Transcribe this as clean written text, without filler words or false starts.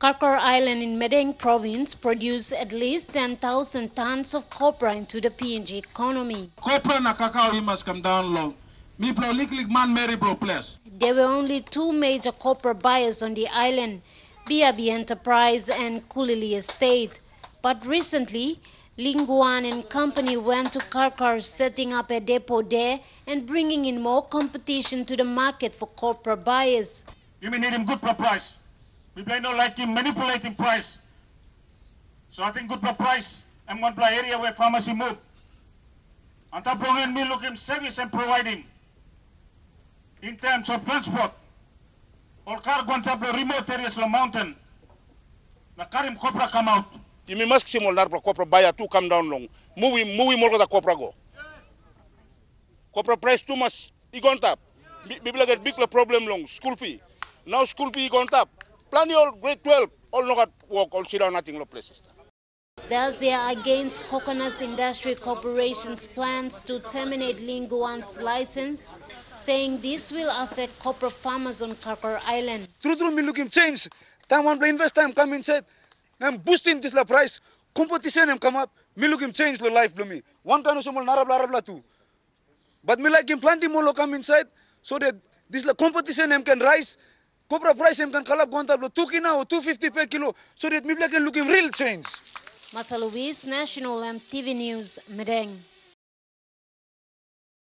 Karkar Island in Medeng Province produced at least 10,000 tons of copra into the PNG economy. Copra na cacao, he must come down low. Me pro liklik man Mary pro place. There were only two major copra buyers on the island, B&B Enterprise and Kulili Estate. But recently, Lin Guan and company went to Karkar, setting up a depot there and bringing in more competition to the market for copra buyers. You may need him good for price. We play no like him manipulating price. So I think good for price. I'm going to play area where pharmacy move. And that and me look him service and providing in terms of transport. Or cargo on top of remote areas of the mountain. The Karim copra come out. You may ask him for copra buyer to come down long. Move him all the copra go. Copra price too much. He gone top. People get big problem long. School fee. Now school fee gone top. Plenty of grade 12. All no got work. All sit down nothing no places. Thus, they are against Kokonas Indastri Koporasen's plans to terminate Lin Guan's license, saying this will affect copra farmers on Karkar Island. True, me look him change. Time one play invest time come inside. I'm boosting this la price. Competition him come up. Me look him change the life me. One kind of small narabla too. But me like him plenty more come inside so that this la competition him can rise. Copra price him can call up gontablo 2 kina or 250 per kilo so that me like him look him real change. Martha Luis, National EM TV News, Medang.